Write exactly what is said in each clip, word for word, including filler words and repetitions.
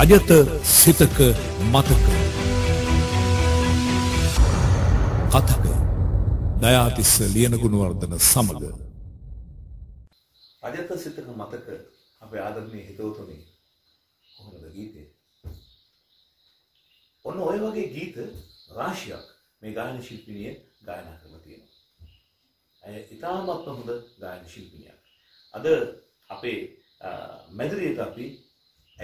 رجت ستك متك قطك දයාතිස්ස ලියනගුණවර්ධන සමග රජත සිතක මතක අපේ ආදරණීය හිතවතුනි කොහොමද ගීතේ ඔන්න ඔය වගේ ගීත රාශියක් මේ ගායන ශිල්පිනිය ගායනා කරලා තියෙනවා අය ඉතාමත් හොඳ ගායන ශිල්පිනියක් අද අපේ මැදිරියට අපි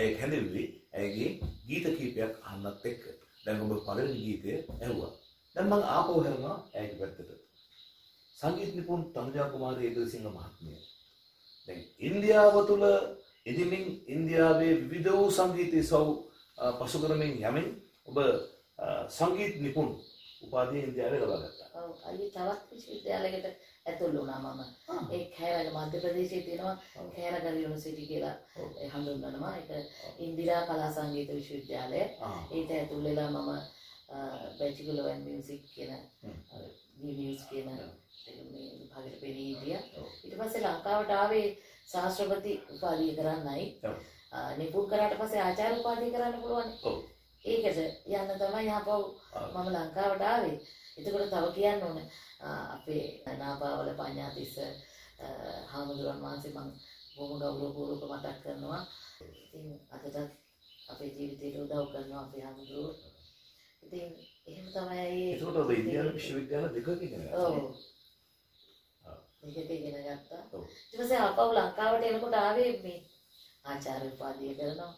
ඇය හැඳින්වි ඇයගේ ගීත කීපයක් අහන්නත් එක්ක දැන් ඔබ පළවෙනි ගීතය ඇහුවා දැන් මම ආපහු හරනවා ඇයගේ පැත්තට සංගීත නිපුන් තනුජා කුමාර ඒකසිංහ මහත්මිය දැන් ඉන්දියාව තුළ ඉදිමින් ඉන්දියාවේ විවිධ වූ සංගීත ඉසව් පසුකරමින් යමින් ඔබ සංගීත නිපුන් උපාධිය ඉන්දියාවේ ලබා ගත්තා. ඔව් අලි තවත් විශ්වවිද්‍යාලයකට ඇතුළු වුණා මම. ඒ කේරළ මධ්‍ය ප්‍රදේශයේ තියෙනවා කේරළ යුනිවර්සිටි කියලා හඳුන්වනවා. ඒක ඉන්දිරා කලා සංගීත විශ්වවිද්‍යාලය. ඒකට ඇතුළු වෙලා මම බැචිලර් ඉන් මියුසික් කියන මියුසික් කියන මේ භාගයට පෙනී හිටියා. ඊට පස්සේ ලංකාවට ආවේ ශාස්ත්‍රපති උපාධිය කරන්නයි. නිපුන් කරාට පස්සේ ආචාර්ය උපාධිය කරන්න පුළුවන්. ඒකට යන්න තමයි ආපහු මම ලංකාවට ආවේ. එතකොට තව කියන්න ඕන අපේ නාපාවල පඤ්ඤාතිස්ස හාමුදුරුවන් වහන්සේ මම බොහොම ගෞරවපූර්වක මතක් කරනවා. ඉතින් අදටත් අපේ ජීවිතයට උදව් කරනවා අපේ හාමුදුරුවෝ. ඉතින් එහෙම තමයි. එතකොට ඔබ ඉන්දියානු විශ්වවිද්‍යාල දෙකක ඉගෙන ගත්තා. ඒකේ ඉගෙන ගත්තා. ඊට පස්සේ ආපහු ලංකාවට එනකොට ආවේ මේ ආචාර්ය උපාධිය කරනවා.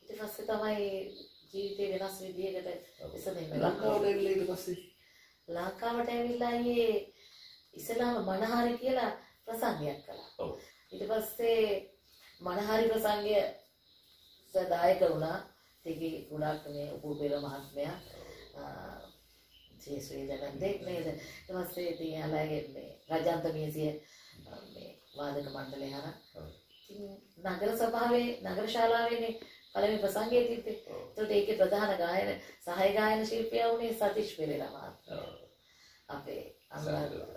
ඊට පස්සේ තමයි ජීවිතේ වෙනස් විදියකට ඉස්සෙල්ලා ලංකාවට ඇවිල්ලා ඊට පස්සේ ලංකාවට ඇවිල්ලා ඊයේ ඉස්ලාම මනහරි කියලා ප්‍රසංගයක් කළා. ඊට පස්සේ මනහරි ප්‍රසංගය සදායක වුණා. ඒකේ ගොඩක් මේ උපුපේල මහත්මයා ජේසුයදන් දෙක් නේද ඊට පස්සේ ඉතින් යාලගේ මේ රජන්ත මියසිය මේ වාදක මණ්ඩලය හරහා ඉතින් නගර සභාවේ නගර ශාලාවේනේ පළවෙනි ප්‍රසංගය තිබ්බේ ඒකට ඒකේ ප්‍රධාන ගායන සහාය ගායන ශිල්පියා වුණේ සතිෂ් පෙරේරා මහත්තයා අපේ අමර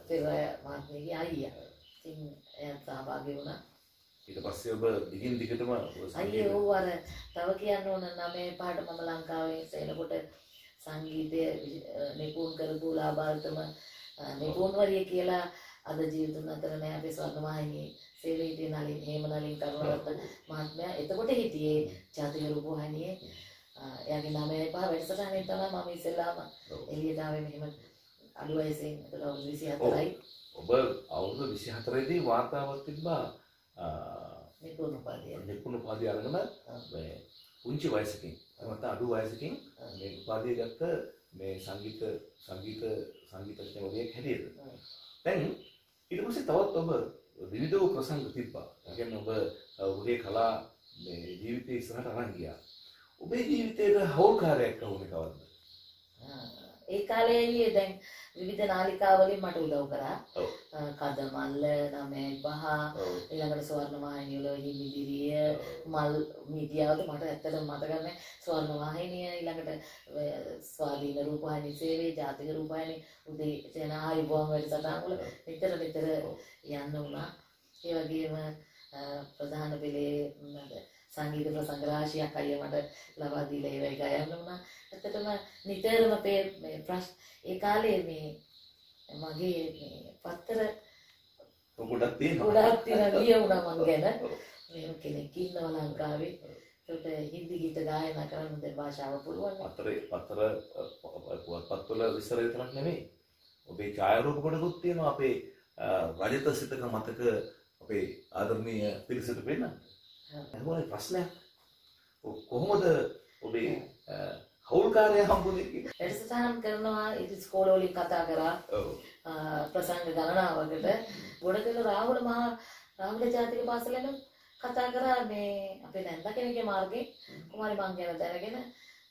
පෙරේරා මහත්මයාගේ අයියා ඉතින් එයා සහභාගී වුණා ඊට පස්සේ ඔබ දිගින් දිගටම අයියේ ඔව් අර තව කියන්න ඕන නමේ පාට මම ලංකාවේ එනකොට සංගීතය නිපුන් කරපු ලාභාර්ථම නිපුන්වරිය කියලා අද ජීවිතුන් අතර නෑ අපේ ස්වර්ණවාහිනියේ සේවයේ තියෙන නලින් හේම නලින් කරුණාරත්න මහත්මයා එතකොට හිටියේ ජාතික රූපවාහිනියේ එයාගේ ළමයි පහ වැඩසටහනේ තමයි මම ඉස්සෙල්ලාම එළියට ආවේ මෙහෙම අඩු වයසෙන් එතකොට අවුරුදු විසිහතරයි ඔබ අවුරුදු විසිහතරේ දී වාතාවරණය තිබ්බා නිපුන් උපාධිය නිපුන් උපාධිය අරගෙන මේ පුංචි වයසකින් මත අඩු වයසකින් මේ උපාධිය ගත්ත මේ සංගීත සංගීත සංගීතඥ වගේ හැටියට. දැන් ඊට පස්සේ තවත් ඔබ විවිධ ප්‍රසංග තිබ්බා. ඒ කියන්නේ ඔබ ඔබේ කලා මේ ජීවිතේ ඉස්සරහට අරන් ගියා. ඔබේ ජීවිතේට හවුල්කාරයක් වුණේ කවද්ද? ඒ කාලේ ඊයේ දැන් විවිධ නාලිකාවලින් මට උදව් කරා. කදමල්ල නවය පහ ඊළඟට ස්වර්ණවාහිනිය වල හිමිදිරිය මල් මීඩියාවට මට ඇත්තටම මතක නැහැ ස්වර්ණවාහිනිය ඊළඟට ස්වාධීන රූපවාහිනී සේවයේ ජාතික රූපවාහිනී උදේ ජනආයුබෝවන් වැඩසටහන් වල නිතර නිතර යන්න උනා. ඒ වගේම ප්‍රධාන පෙළේ සංගීත ප්‍රසංග රාශියක් අයියා මට ලබා දීලා ඒවයි ගයන්න වුණා. ඇත්තටම නිතරම මේ ප්‍රශ්න ඒ කාලේ මේ මගේ මේ පත්තර ගොඩක් තියෙනවා. ගොඩක් තියෙනවා කියුණා මං ගැන. මෙහෙම කෙනෙක් ඉන්නවා ලංකාවේ. ඒකට හින්දි ගීත ගායනා කරන්න දෙ භාෂාව පුළුවන්. පත්තරේ පත්තර පත්වල විස්තර විතරක් නෙමෙයි. ඔබේ ඡායාරූප කොටකුත් තියෙනවා අපේ රජත සිතක මතක අපේ ආදරණීය පිරිසට වෙන්න. අහුවනේ ප්‍රශ්නයක් කොහොමද ඔබේ හවුල්කාරය හම්බුනේ වැඩසටහන් කරනවා ඉතින් ස්කෝල වලින් කතා කරා ප්‍රසංග ගණනාවකට ගොඩකල රාහුල මහා රාහුල ජාතික පාසලෙන් කතා කරා මේ අපේ නැන්දා කෙනෙක්ගේ මාර්ගේ කුමාරි මං ගැන දැනගෙන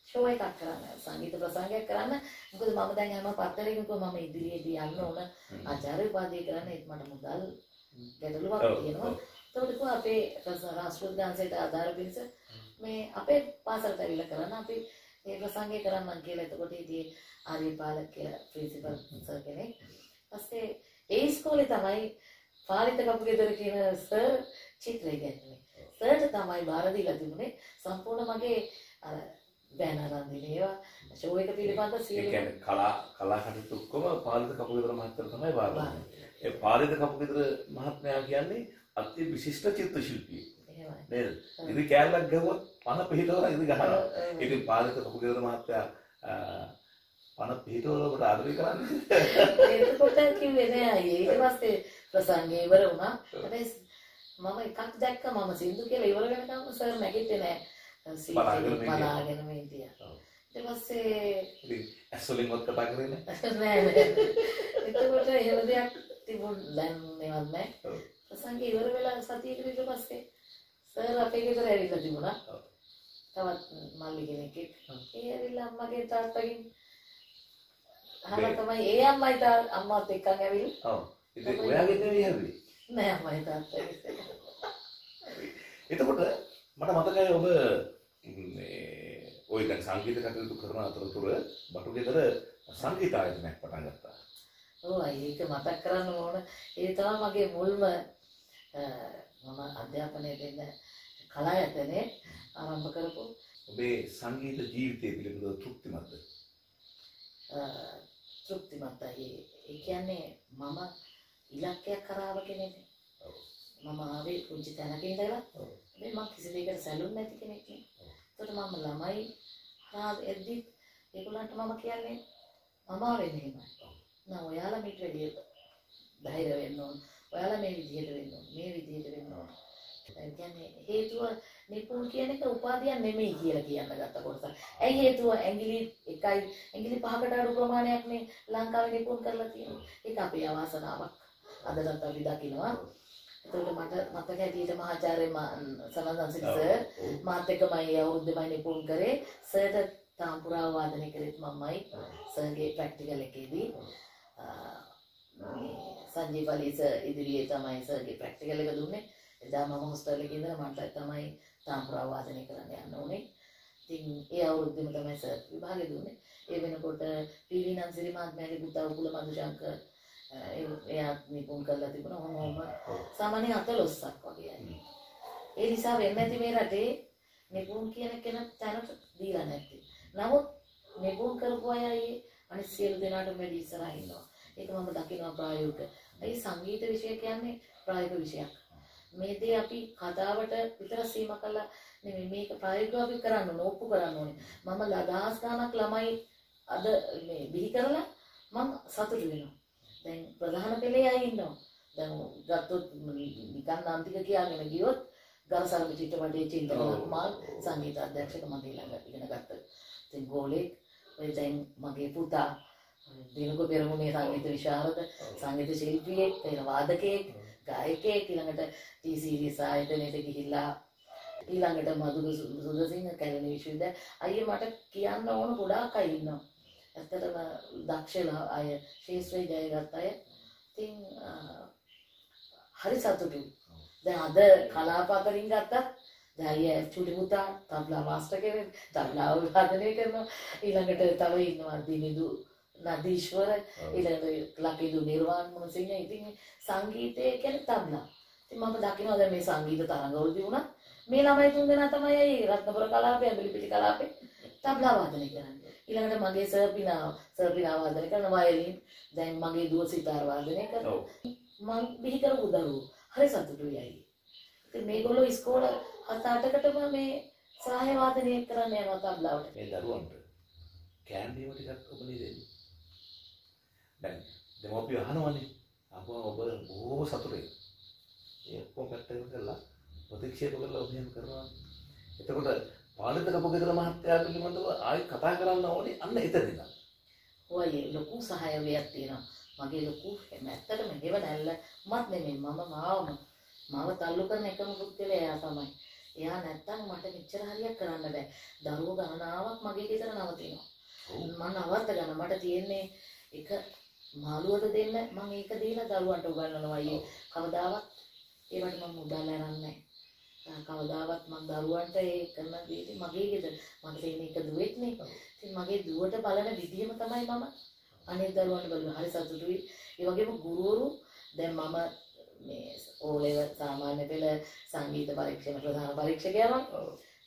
ෂෝ එකක් කරන්න සංගීත ප්‍රසංගයක් කරන්න මොකද මම දැන් හැම පත්තරේකම මම ඉදිරියේදී යන්න ඕන ආචාර්ය උපාධිය කරන්න ඒත් මට මුදල් ගැටලුවක් තියෙනවා එතකොට අපේ රාෂ්ට්‍රීය ගානසේට ආධාර වෙනස මේ අපේ පාසලට ඇවිල්ලා කරන අපි ඒ ප්‍රසංගය කරන්නම් කියලා එතකොට ඉතින් ආර්ය පාලක කියලා ප්‍රින්සිපල් සර් කෙනෙක්. ඊපස්සේ ඒ ඉස්කෝලේ තමයි පාරිත කපුගේ දොර කියන සර් චිත්‍රය ගැන්නුනේ. සර්ට තමයි බාර දීලා තිබුණේ සම්පූර්ණ මගේ අර බෑනර් අඳින ඒවා ෂෝ එක පිළිබඳ සියලු. ඒ කියන්නේ කලා කලා කටයුතු ඔක්කොම පාරිත කපුගේ දොර මහත්තයා තමයි බාර දුන්නේ. ඒ පාරිත කපුගේ දොර මහත්මයා කියන්නේ අති විශිෂ්ට චිත්‍ර ශිල්පියෙක්. නේද? ඉතින් කෑල්ලක් ගහුවොත් පණ පිටවලා ඉඳ ගහනවා. ඉතින් පාරිත කපුගේ දොර මහත්තයා පණ පිටවලා ඔබට ආදරේ කරන්නේ. ඒක පොතක් කිව්වේ නෑ අයියේ. ඊට පස්සේ ප්‍රසංගය ඉවර වුණා. හැබැයි මම එකක් දැක්ක මම සින්දු කියලා ඉවර වෙනකම් සර් නැගිටින්නේ නෑ. සින්දු බලාගෙන මේ තියා. ඊට පස්සේ ඉතින් ඇස්වලින් වත් කතා කරේ නෑ. නෑ. එතකොට එහෙම දෙයක් තිබුණේ නෑ. ප්‍රසංගය ඉවර වෙලා සතියකට විතර පස්සේ සර් අපේ ගෙදර ඇවිල්ලා තිබුණා. තවත් මල්ලි කෙනෙක් ඒ ඇවිල්ලා අම්මගේ තාත්තගෙන් අහලා තමයි ඒ අම්මයි තාත් අම්මත් එක්ක ඇවිල්ලා. ඔව්. ඉතින් ඔයාගෙත් නෙවෙයි හැදුවේ. නෑ අම්මයි තාත්තගෙත්. එතකොට මට මතකයි ඔබ මේ ওই දැන් සංගීත කටයුතු කරන අතරතුර බටු ගෙදර සංගීත ආයතනයක් පටන් ගත්තා. ඔව් ඒක මතක් කරන්න ඕන. ඒ තමයි මගේ මුල්ම මම අධ්‍යාපනය දෙන්න කලා යතනේ ආරම්භ කරපු. ඔබේ සංගීත ජීවිතය පිළිබඳව තෘප්තිමත්ද? තෘප්තිමත්යි. ඒ කියන්නේ මම ඉලක්කයක් කරාව කෙනෙක්. මම ආවේ පුංචි තැනක ඉඳලා. හැබැයි මම කිසි දෙයකට සැලුම් නැති කෙනෙක් නේ. ඒකට මම ළමයි හා එද්දි ඒගොල්ලන්ට මම කියන්නේ මම ආවේ මෙහෙමයි. නෑ ඔයාලා මීට වැඩිය ධෛර්ය වෙන්න ඕන. ඔයාලා මේ විදිහට වෙන්න ඕන. මේ විදිහට වෙන්න ඕන. ඒ කියන්නේ හේතුව නිපුන් කියන එක උපාධියක් නෙමෙයි කියලා කියන්න ගත්ත කොටස. ඇයි හේතුව ඇඟිලි එකයි ඇඟිලි පහකට අඩු ප්‍රමාණයක් මේ ලංකාවේ නිපුන් කරලා තියෙනවා. ඒක අපේ අවාසනාවක්. අදටත් අපි දකිනවා. ඒකට මට මතක හැටියට මහාචාර්ය සනන්දන්සිරි සර් මාත් එක්කමයි අවුරුද්දෙමයි නිපුන් කරේ. සර්ට තාම්පුරා වාදනය කරෙත් මමයි සර්ගේ ප්‍රැක්ටිකල් එකේදී. සංජීව අලිස ඉදිරියේ තමයි සර්ගේ ප්‍රැක්ටිකල් එක දුන්නේ. එදා මම හොස්ටල් එකේ ඉඳලා මට තමයි තාම්පුරා වාදනය කරන්න යන්න ඕනේ. ඉතින් ඒ අවුරුද්දෙම තමයි සර් විභාගෙ දුන්නේ. ඒ වෙනකොට පීවී නන්සිරි මහත්මයාගේ පුතා උකුල මදුශංකර් එයා නිපුන් කරලා තිබුණා. ඔහොම සාමාන්‍ය අතලොස්සක් වගේ යන්නේ. ඒ නිසා වෙන්නේ නැති මේ රටේ නිපුන් කියන කෙනෙක් තැනට දීලා නැත්තේ. නමුත් නිපුන් කරපු අය අනිත් සියලු දෙනාටම වැඩි ඉස්සරහින් ඉන්නවා. ඒක මම දකිනවා ප්‍රායෝගික. ඒ සංගීත විෂය කියන්නේ ප්‍රායෝගික විෂයක්. මේ දේ අපි කතාවට විතර සීමා කළා නෙමෙයි මේක ප්‍රායෝගිකව අපි කරන්න ඕනේ ඔප්පු කරන්න ඕනේ. මම දහස් ගණනක් ළමයි අද මේ බිහි කරලා මම සතුටු වෙනවා. දැන් ප්‍රධාන පෙළේ අය ඉන්නවා. දැන් ගත්තොත් නිකන් අන්තික කියාගෙන ගියොත් ගරසල්ලි චිත්තවඩේ චින්තන මාල් සංගීත අධ්‍යක්ෂක මම ඊළඟට ඉගෙන ගත්තා. ඉතින් ගෝලෙක් ඔය දැන් මගේ පුතා දිනක පෙරමුණේ සංගීත විශාරද සංගීත ශිල්පියෙක් පෙර වාදකයෙක් ගායකයෙක් ඊළඟට ටී සීරීස් ආයතනයට ගිහිල්ලා ඊළඟට මදුරු සුදසිංහ කැලණි විශ්වවිද්‍යාලය අයියේ මට කියන්න ඕන ගොඩාක් අය ඉන්නවා. ඇත්තටම දක්ෂ අය ශේෂ්ත්‍රය ජයගත් අය. ඉතින් හරි සතුටුයි. දැන් අද කලාප අතරින් ගත්තත් දැන් චුටි මුතා තබ්ලා මාස්ටර් කෙනෙක් තබ්ලාව වාදනය කරනවා. ඊළඟට තව ඉන්නවා දිනිදු නදීශ්වර ඊළඟට ලකිදු නිර්වාණ මොනසිංහ. ඉතින් සංගීතය කියන්නේ තබ්ලා. ඉතින් මම දකිනවා දැන් මේ සංගීත තරඟවලදී වුණා මේ ළමයි තුන් දෙනා තමයි රත්නපුර කලාපේ ඇඹිලිපිටි කලාපේ තබ්ලා වාදනය කරන්නේ. ඊළඟට මගේ සර්පිනා සර්පිනා වාදනය කරන වයලින් දැන් මගේ දුව සිතාර වාදනය කරනවා. මම බිහි කරපු දරුවෝ හරි සතුටුයි අයියේ. ඉතින් මේගොල්ලෝ ඉස්කෝල හත අටකටම මේ සහාය වාදනය කරන්න යනවා තබ්ලාවට. මේ දරුවන්ට කෑන්ඩිම ටිකක් ඔබ දෙන්නේ. දැන් දෙමෝපිය අහනවනේ අපෝ ඔබ බොහොම සතුටුයි. ඒක කොහොමද කරලා ප්‍රතික්ෂේප කරලා ඔබ එහෙම කරනවා. එතකොට පාලිත කපුගේතර මහත්තයා පිළිබඳව ආයෙ කතා කරන්න ඕනේ අන්න එතනද. ඔය ලොකු සහයෝගයක් තියෙනවා. මගේ ලොකු ඇත්තටම හේව දැල්ල මත් නෙමෙයි මම මාවම මාව තල්ලු කරන එකම පුද්ගලයා එයා තමයි. එයා නැත්තම් මට මෙච්චර හරියක් කරන්න බෑ. දරුවෝ ගණනාවක් මගේ ගෙදර නවතිනවා. මම නවත්ත ගන්න මට තියෙන්නේ එක මාළුවට දෙන්න මම ඒක දීලා දරුවන්ට උගන්වනවා අයියේ. කවදාවත් ඒවට මම මුදල් අරන්නේ නැහැ. කවදාවත් මම දරුවන්ට ඒ කරන දේ මගේ ගෙදර මට තියෙන එක දුවෙක් නේ. ඉතින් මගේ දුවට බලන විදිහම තමයි මම අනේ දරුවන්ට බලන හරි සතුටුයි. ඒ වගේම ගුරුවරු දැන් මම ඕලෙවත් සාමාන්‍ය පෙළ සංගීත පරීක්ෂණ ප්‍රධාන පරීක්ෂකයා මම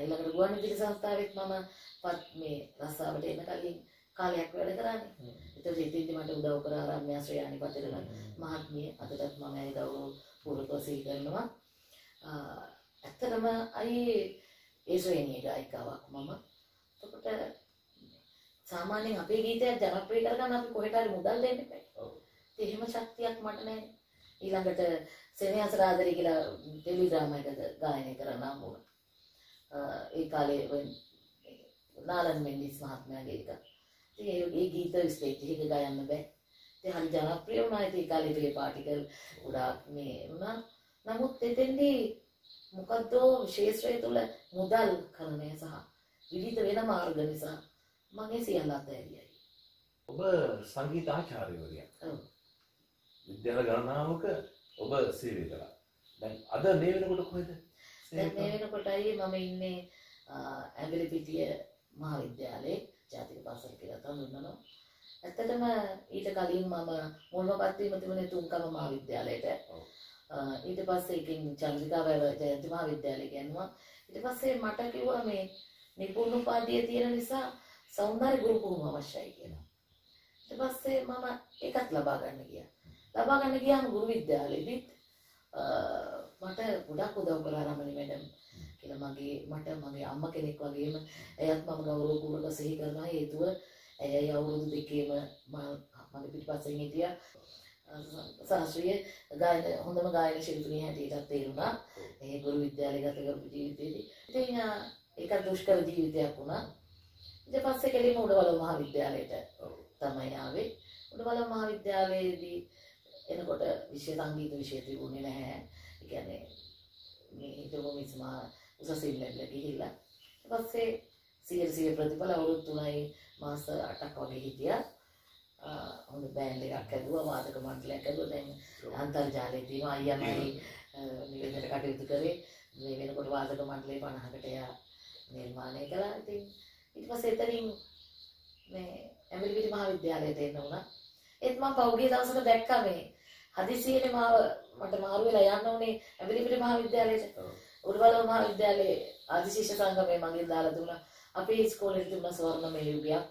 ඊළඟට ගුවන්විදුලි සංස්ථාවෙත් මම මේ රස්සාවට එන කලින් කාලයක් වැඩ කරානේ. ඒතකොට ඉතින් මට උදව් කරා රාම්‍ය ශ්‍රේයානි පතේල මහත්මිය අදටත් මම ඒ දවස් පූර්වකෝසී කරනවා. ඇත්තටම අයි ඒ ශ්‍රේණියේ ගායිකාවක් මම. එතකොට සාමාන්‍යයෙන් අපේ ගීතය ජනප්‍රිය කරගන්න අපි කොහෙට හරි මුදල් දෙන්න බෑ. ඔව්. ඒ හිම ශක්තියක් මට නැහැ. ඊළඟට සෙනෙහස රාජරි කියලා ටෙලි ඩ්‍රාමාවකට ගායනය කරනවා මම. ඒ කාලේ නාලන් මෙන්ඩිස් මහත්මයාගේ එක. ඉතින් ඒ ගීත ස්ටේජ් එකේ ගයන්න බෑ. ඉතින් හරි ජනප්‍රිය වුණා. ඒ කාලේ පේ පාටිකල් ගොඩාක් මේ වුණා. නමුත් එතෙන්දී මොකද්ද ශාස්ත්‍රය තුළ මුදල් කරණය සහ විවිධ වෙන මාර්ග නිසා මගේ සියල්ල අතහැරියයි. ඔබ සංගීත ආචාර්යවරියක්. ඔව්. විද්‍යාල ගණනාවක ඔබ සේවය කළා. දැන් අද මේ වෙනකොට කොහෙද? දැන් මේ වෙනකොට අයියේ මම ඉන්නේ ඇඹිලිපිටිය මහාවිද්‍යාලයේ ජාතික පාසල කියලා තනුනනවා. ඇත්තටම ඊට කලින් මම මුල්මපත් වීම තිබුණේ තුන්කම මහාවිද්‍යාලයට. ඊට පස්සේ ඉතින් චන්ද්‍රිකා ජයන්ති මහාවිද්‍යාලය ගියනවා. ඊට පස්සේ මට කිව්වා මේ නිපුණ උපාධිය තියෙන නිසා සෞන්දර්ය ගුරු පුහුණුව අවශ්‍යයි කියලා. ඊට පස්සේ මම ඒකත් ලබා ගන්න ගියා. ලබා ගන්න ගියාම ගුරු විද්‍යාලෙදිත් මට ගොඩක් උදව් කළා රමණි මැඩම් කියලා මගේ මට මගේ අම්මා කෙනෙක් වගේම එයත් මම ගෞරව කුමරක සිහි කරනවා හේතුව ඇයයි අවුරුදු දෙකේම මගේ පිටිපස්සෙන් හිටියා සාස්ත්‍රීය ගායන හොඳම ගායන ශිල්පිනිය හැටියට තේරුණා ඒ ගුරු විද්‍යාලේ ගත කරපු ජීවිතේදී ඉතින් ඒක දුෂ්කර ජීවිතයක් වුණා ඊට පස්සේ කෙලිම උඩවල මහාවිද්‍යාලයට තමයි ආවේ උඩවල මහාවිද්‍යාලයේදී එනකොට විශේෂ සංගීත විෂය තිබුණේ නැහැ. ඒ කියන්නේ මේ හිතුවම ඉස්මා උසස් ඉල්ලෙට ගිහිල්ලා. ඊට පස්සේ සියලු ප්‍රතිඵල අවුරුදු තුනයි මාස අටක් වගේ හිටියා. හොඳ බෑන්ඩ් එකක් ඇදුවා, වාදක මණ්ඩලයක් ඇදුවා. දැන් අන්තර්ජාලයේ තියෙන අයියා මයි නිවේදනයට කටයුතු කරේ. මේ වෙනකොට වාදක මණ්ඩලය පනහකට එයා නිර්මාණය කළා. ඉතින් ඊට පස්සේ එතනින් මේ ඇඹිලිපිටිය මහාවිද්‍යාලයට එන්න වුණා. ඒත් මම පෞගේ දවසක දැක්කා මේ හදිසියෙම මාව මට මාරු වෙලා යන්න ඕනේ ඇඹිලිපිටිය මහාවිද්‍යාලයට. උඩවල මහාවිද්‍යාලයේ ආදිශිෂ්‍ය සංගමයේ මගෙන් දාලා දුන්නා. අපේ ඉස්කෝලේ තිබුණ ස්වර්ණමය යුගයක්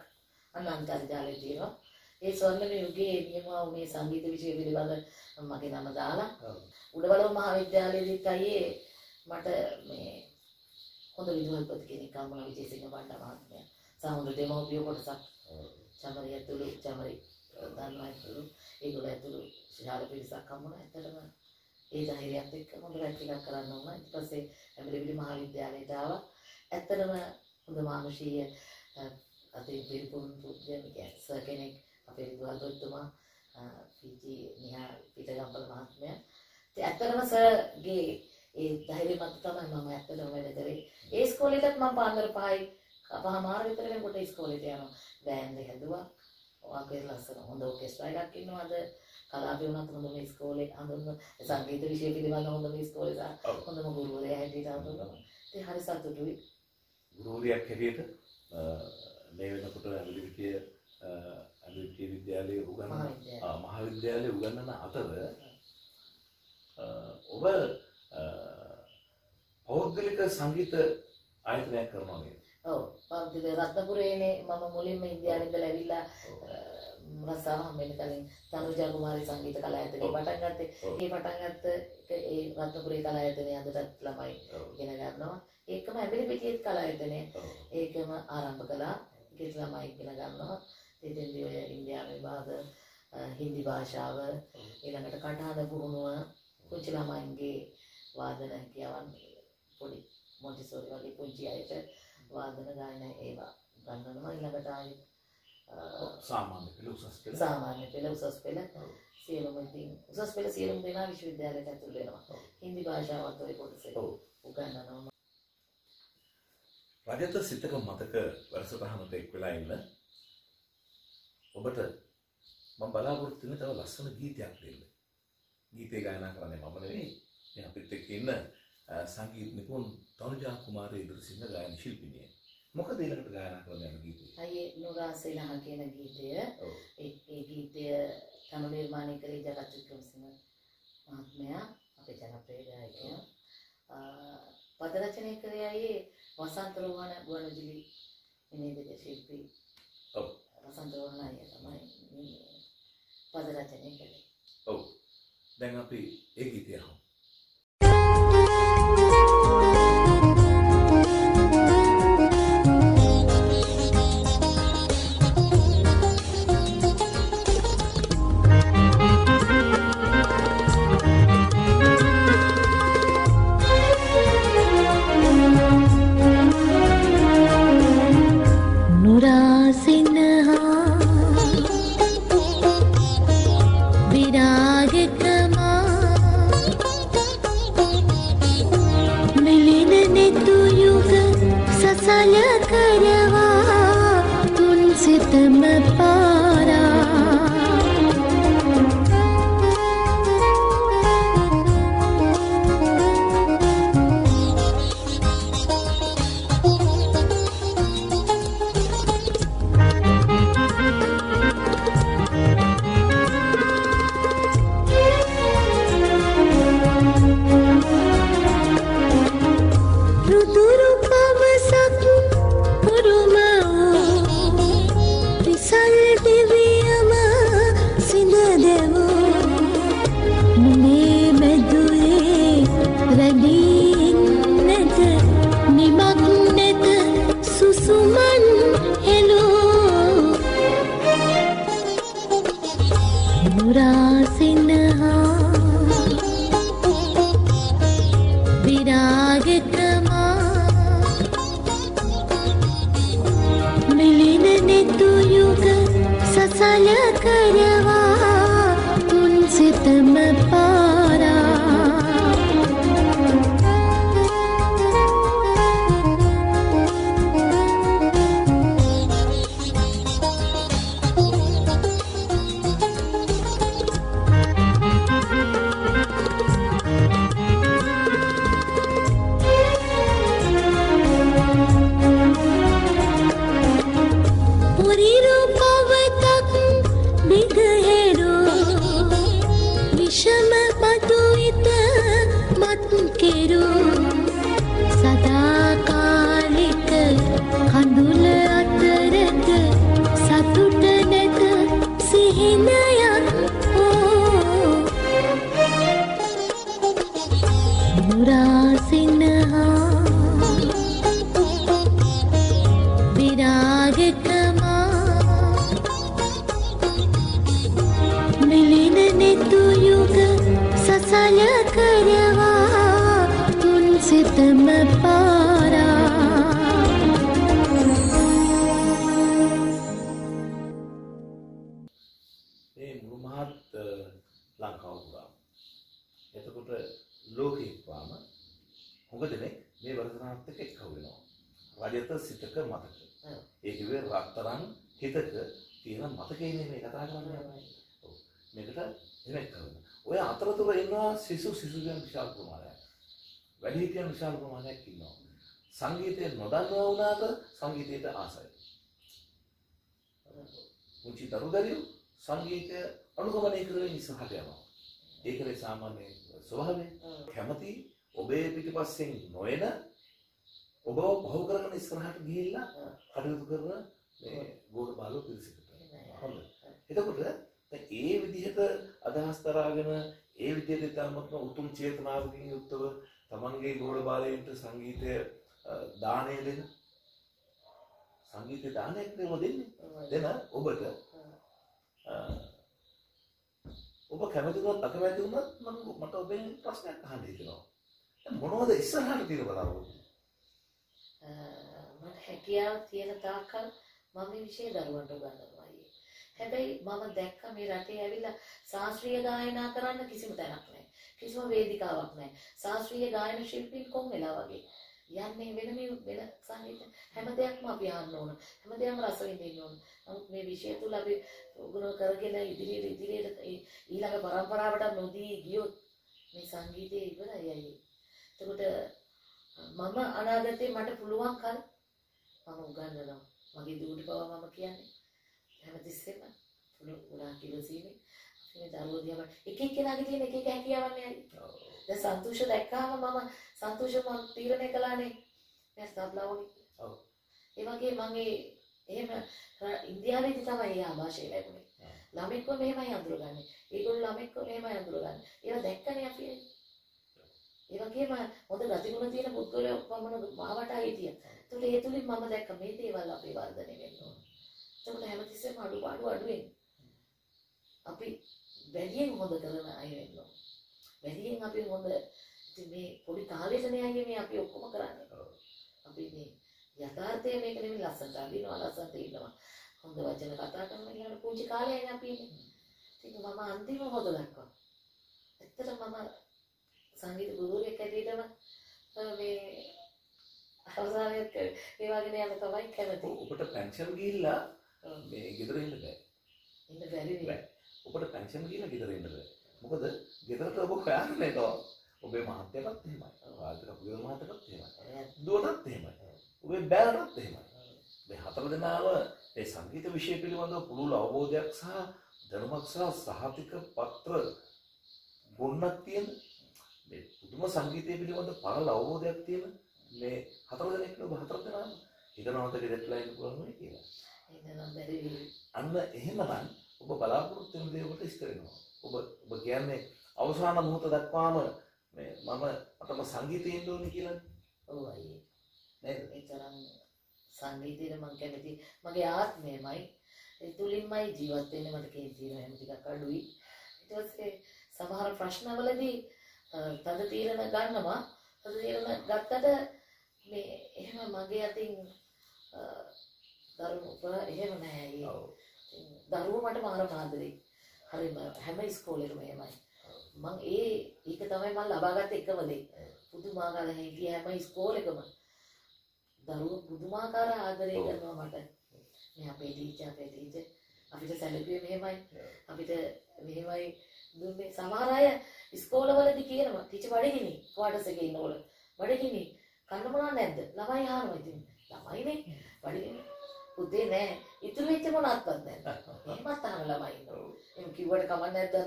අන්තර්ජාලයේ තියෙනවා. ඒ ස්වර්ණමය යුගයේ නියමාව මේ සංගීත විෂය පිළිබඳ මගේ නම දාලා උඩවල මහාවිද්‍යාලයේදීත් අයියේ මට මේ හොඳ විදුහල්පති කෙනෙක් අම්මලා විජේසිංහ බණ්ඩ මහත්මයා සමුද්‍ර දෙමව්පියෝ කොටසක් චමරි ඇතුළු චමරි දන්නවා ඇතුළු ඒගොල්ලෝ ඇතුළු ශාල පිරිසක් හම්බුණා. ඇත්තටම ඒ ධෛර්යයත් එක්ක මම රැක් ටිකක් කරන්න වුණා. ඊට පස්සේ ඇඹිලිපිටිය මහාවිද්‍යාලයට ආවා. ඇත්තටම හොඳ මානුෂීය අපේ පිරිපුන් පුද්ගලයෙක් කෙනෙක් අපේ විදුහල්පතිතුමා පීජී නිහා පිටගම්බල මහත්මයා. ඉතින් ඇත්තටම සර්ගේ ඒ ධෛර්යය මත තමයි මම ඇත්තටම වැඩ කරේ. ඒ ඉස්කෝලේටත් මම පාන්දර පහයි අපහමාර විතර වෙනකොට ඉස්කෝලේට යනවා. බෑන්ඩ් එක හදුවා. ඔකේ ලස්සන හොඳ ඔකෙස්ට්‍රා එකක් ඉන්නවා අද කලාපේ වුණත් හොඳම ඉස්කෝලේ හඳුන්වන සංගීත විෂය පිළිබඳ හොඳම ඉස්කෝලේ හොඳම ගුරුවරයා හැටියට හඳුන්වනවා. ඉතින් හරි සතුටුයි. ගුරුවරියක් හැටියට මේ වෙනකොට ඇඹිලිපිටිය ඇඹිලිපිටිය විද්‍යාලයේ උගන්වන මහාවිද්‍යාලයේ උගන්වන අතර ඔබ පෞද්ගලික සංගීත ආයතනයක් කරනවා නේද? ඔව් පෞද්ගලික රත්නපුරේනේ මම මුලින්ම ඉන්දියාවේ ඉඳලා ඇවිල්ලා රස්සාව හම්බෙන්න කලින් තනුජා කුමාරී සංගීත කලායතනයේ පටන් ගත්තේ. ඒ පටන් ගත්ත ඒ රත්නපුරේ කලායතනයේ අදටත් ළමයි ඉගෙන ගන්නවා. ඒකම ඇඹිලිපිටියේ කලායතනය. ඒකම ආරම්භ කළා. ඒකේ ළමයි ඉගෙන ගන්නවා. ඉතින් ඔය ඉන්දියාවේ භාග හින්දි භාෂාව ඊළඟට කටහඬ පුහුණුව කුංචි ළමයින්ගේ වාදන හැකියාවන් පොඩි මොන්ටිසෝරි වගේ පුංචි අයට වාදන ගායනා ඒවා ගන්නවා. ඊළඟට ආයේ సామాన్య పిల్లలు సస్పెల సీలు మంది సస్పెల సీలు మంది నా విశ్వవిద్యాలయ కతులేనవ హిందీ భాష వాతోరి కొడసే ఉగాననవ రజత సితక మతక వరసపహమత ఎక్వెలా ఇల్ల ඔබට මම බලාපොරොත්තු වෙන තව ලස්සන ගීතයක් දෙන්න. ගීතේ ගායනා කරන්නේ මම නෙවෙයි. මේ අපිත් එක්ක ඉන්න සංගීත නිපුන් තනුජා කුමාරී ඉදිරිසිංහ ගායන ශිල්පිනිය. මොකද ඊළඟට ගායනා කරන්න යන ගීතය? අයියේ නුගාසෙලහ කියන ගීතය. ඒ ගීතය තම නිර්මාණය කළේ ජගත් වික්‍රමසිංහ මහත්මයා අපේ ජනප්‍රිය ගායකයා. පද රචනය කළේ අයියේ වසන්ත රෝහණ ගුවන්විදුලි නිවේදක ශිල්පී. ඔව්. වසන්ත රෝහණ අයියා තමයි පද රචනය කළේ. ඔව්. දැන් අපි ඒ ගීතය අහමු. සිසු සිසුයන් විශාල ප්‍රමාණයක් වැඩිහිටියන් විශාල ප්‍රමාණයක් ඉන්නවා. සංගීතය නොදන්නවා වුණාට සංගීතයට ආසයි. මුචි දරුදරිය සංගීතය අනුගමනය කරමින් ඉස්සරහට යනවා. ඒකේ සාමාන්‍ය ස්වභාවය. කැමැති ඔබේ පිටිපස්සෙන් නොයන ඔබ බහුව කරගෙන ඉස්සරහට ගිහිල්ලා කටයුතු කරන මේ ගෝල බාලෝ පිළිසිකට. හොඳයි. එතකොට දැන් ඒ විදිහට අදහස් දරාගෙන ඒ විදිහට ඉතාමත්ම උතුම් චේතනාවකින් යුක්තව තමන්ගේ ගෝල බාලයන්ට සංගීතය දාණය දෙන සංගීත දානයක් නෙවෙයි දෙන්නේ දෙන ඔබට ඔබ කැමති වුණත් අකමැති වුණත් මම මට ඔබෙන් ප්‍රශ්නයක් අහන්න හිතෙනවා මොනවද ඉස්සරහට තියෙන බලාපොරොත්තු මට හැකියාව තියෙන තාක්කල් مامي مشي داروان تبادلوايي. هباي ماما دكّا ميراتي هبيلا ساسرية गायना कराना किसी मुतानक नहीं, किसी में वेदिका वक्त नहीं, सास्त्रीय गायन शिल्पी को मिलावागे. يعني من من ساعات هم ديك ما بيعنون هم ديك مراسل يدينون هم ميبيشية طلاب يقولون كرجلنا يدري يدري يدري إيلاك برا برا برا نودي جيوت مسانجيتي يبلا ياي تقول ماما أنا ده تي ما تفلوان كار ماما وقان لنا ما جدود بابا ماما كياني هم تسمع فلو ولا كيلو سيني فين دارو ديابا إكيد كنا قلتين إكيد كأني يابني ده سانتوش دكّا هم ماما سانتوش ما تيرني كلاني मैं सब लाऊंगी ये वाके माँगे ये मैं इंडिया में जितना मैं यहाँ भाषे लगूंगी लामिक को मैं यहाँ दूर लाने एक और लामिक को मैं यहाँ दूर लाने ये वाक देखकर नहीं आती है ये वाके मैं उधर राती को नहीं थी ना बुद्ध को ले मामा ने माँ बाटा ही थी तो ले ये तो ले मामा देख कम ही थी वाला परिवार दने में तो उन्हें हम तीसरे मारू मारू आडूए अभी बैलिये को मदद करना आये हैं लोग बैलिये यहाँ पे मदद तुम्हें थोड़ी काले जने आएंगे मैं यहाँ पे ओको मकराने अभी नहीं यातायात है मैं कहने में लासन डाली ना लासन दे ना हम दवा जन काता करने यार पूछे काले हैं ना पी ठीक है मामा आंधी में बहुत लग का इतना मामा संगीत गुरु ये कह दिया ना तो मैं हमारा ये ये वाले ने यार तो भाई क्या बताएं ऊपर तो पेंशन की ला मैं किधर ही लगा इन्हें वैली नहीं ऊपर तो पेंशन की ला किधर ही लगा मुकदर किधर तो वो ख्याल नहीं तो وبي ما هتبقى تهمل، وعادك وبي ما هتبقى تهمل، دورات تهمل، وبي بارات تهمل، بهاتر دنا هو، بس عندي تبشير بيلي وانده بلولا هو ديكسها، درمكسها سهاتيك بطر، بوناتين، بدمه عندي تبيلي وانده بارلا هو ديكتين، بهاتر دنا كله بهاتر دنا، إذا ما هتبقى ديكلاين كلام ما يكيلا، إذا ما بري، أما إيه مثلا، وب بلابور تنديه وبتشترينه، وب بجانب، أوصانا مهوت دكوامه. मैं मामा अतमा संगीत इन दोनों की लग ओ आई मैं इतराम संगीत इधर मंगे में थी मगे आत में माई तुली माई जीवाते ने मत के जीवन है मुझे का कड़वी तो उसके समाहर प्रश्न वाले भी तद तीर न गान ना तद तीर न गाता तो मैं यहाँ मगे आते हैं दारू पर यहाँ ना है ये दारू मट मारा मार दे हरे हमें स्कूल में माई माँ ये एक तमाय माँ लबागा ते का वाले पुदुमा का रहेगी है माँ इसको लेकर माँ दारू पुदुमा का रहा आदर एक करना हमारा मैं यहाँ पे लीजा पे लीजे अभी तो सेलेब्रिटी में है माँ अभी तो में माँ दूर में सामारा है इसको लगा वाले दिखिए ना माँ टीचर बढ़ेगी नहीं क्वार्टर से गई ना वाले बढ़ेगी नहीं कानून ना न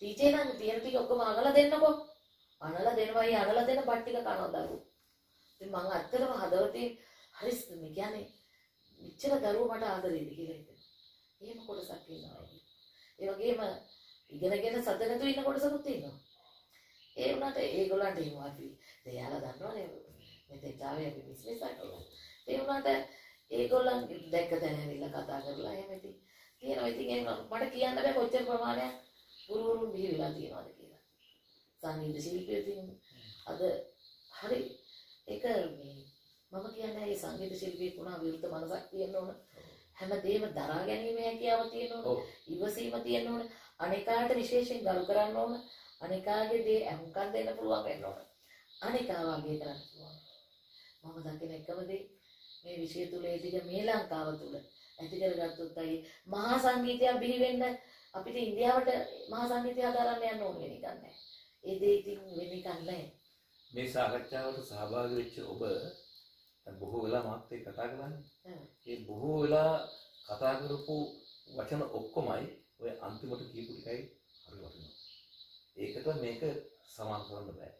तीजे ना तीर्थ की ओके माँगला देना को आनला देना भाई आनला देना बाटी का कानून दारू तो माँगा अत्तल वहाँ दवती हरिस्त में क्या नहीं मिच्छला दारू मटा आदर ही दिखी रहते ये मैं कोड़ा सकती ना ये वाके मैं ये ना ये ना सत्य ने तो ये ना कोड़ा सकती ना ये उन्हें तो एक गोला ढीम आती तो यारा दानों ने मैं तो चावे अभी मिसमें साथ होगा तो गुरुओं भी विलाती है वाले केला, सांगीत शिल्पी दिन अगर हरे एक में मामा क्या ना ये सांगीत शिल्पी पुना विरुद्ध मानसा तीन नोन हम देव धाराग्य नहीं में क्या बती नोन इवसी बती नोन अनेकार्ट विशेष गालुकरान नोन अनेकार्य दे अहंकार दे न पुलवा में नोन अनेकार्य आगे करान पुलवा मामा जाके ने कब दे मैं विशेष तुले ऐतिहासिक मेला कावल तुले ऐतिहासिक अभी तो इंडिया वाले महासांगित्य आधारा में अनोन भी निकालने ये देखती हूँ भी निकालने मैं साक्षात्कार वाले साहबाग विच ओबर बहुवेला मात्ते कतागला है ये बहुवेला कतागलों को वचन ओक्को माई वे अंतिम वाले की पुरी काई हरी वाली ना एक तो मैं के समांतरण बनाए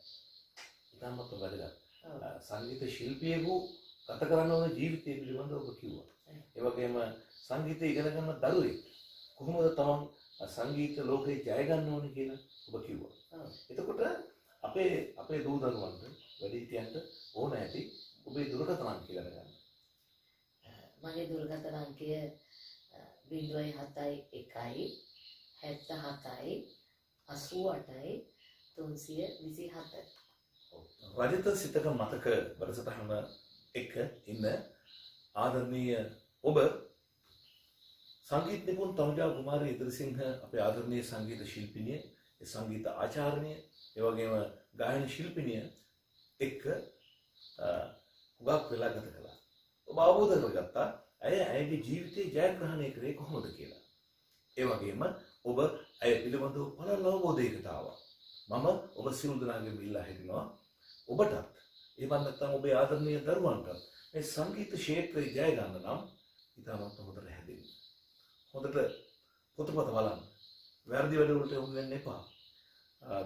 इतना मत बदला सांगीत शिल्पी को कतागलानों में जीवित जीवन संगीत लोग के जाएगा ना उन्हें क्या बकी हुआ ये तो कुछ अपे अपे दो दरवान पे बड़ी त्याग वो नहीं थी वो भी दुर्गा तनान की लगा माँगे दुर्गा तनान के बिंदुएं हाथाई एकाई हैता हाथाई असु आटाई तो उनसे विषय हाथाई वाजित सितका मातक बरसता हमने एक इन्हें ආදරණීය ඔබ සංගීත නිපුන් තනුජා කුමාරී ඉදිරිසිංහ අපේ ආදරණීය සංගීත ශිල්පිනිය, ඒ සංගීත ආචාර්යනිය, ඒ වගේම ගායන ශිල්පිනිය එක්ක හුඟක් වෙලා ගත කළා. ඔබ අවබෝධ කරගත්තා ඇය ඇයගේ ජීවිතයේ ජයග්‍රහණය කරේ කොහොමද කියලා. ඒ වගේම ඔබ ඇය පිළිබඳව පළල් අවබෝධයකට ආවා. මම ඔබ සියලු දෙනාගෙන් ඉල්ලා හිටිනවා ඔබටත් ඒ වන් නැත්නම් ඔබේ ආදරණීය දරුවන්ටත් මේ සංගීත ක්ෂේත්‍රයේ ජය ගන්න නම් ඉතාමත් හොඳට හැදෙන්න. හොඳට පොතපත බලන්න. වැරදි වැඩ වලට යොමු වෙන්න එපා.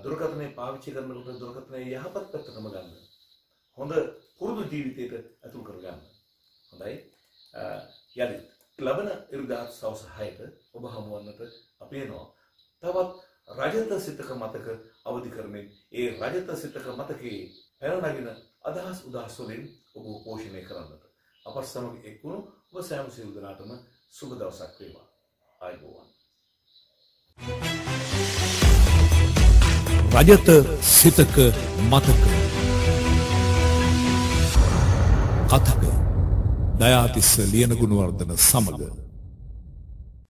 දුර්ගතනේ පාවිච්චි කරනකොට දුර්ගතනේ යහපත් පැත්තටම ගන්න. හොඳ කුරුදු ජීවිතයකට අතුල් කර ගන්න. හොඳයි. යලි ලබන ඉරිදා සවස් හයට ඔබ හමුවන්නට අපි එනවා. තවත් රජත සිතක මතක අවදි කරමින් ඒ රජත සිතක මතකයේ පැනනගින අදහස් උදහස් වලින් ඔබ පෝෂණය කරන්නට අප සමග එක්වුණු ඔබ සෑම සියලු දෙනාටම සුබ දවසක් වේවා. ආයුබෝවන්. රජත සිතක මතක කතක දයාතිස්ස ලියන ගුණවර්ධන සමග.